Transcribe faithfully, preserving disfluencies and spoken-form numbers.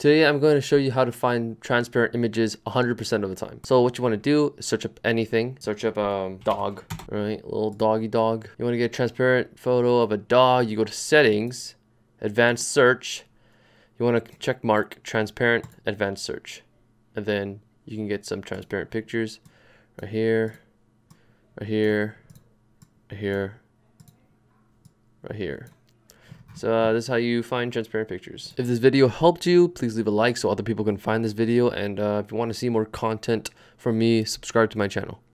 Today, I'm going to show you how to find transparent images one hundred percent of the time. So what you want to do is search up anything. Search up a um, dog, right? Little doggy dog. You want to get a transparent photo of a dog. You go to settings, advanced search. You want to check mark transparent advanced search. And then you can get some transparent pictures right here, right here, right here, right here. So uh, this is how you find transparent pictures. If this video helped you, please leave a like so other people can find this video. And uh, if you want to see more content from me, subscribe to my channel.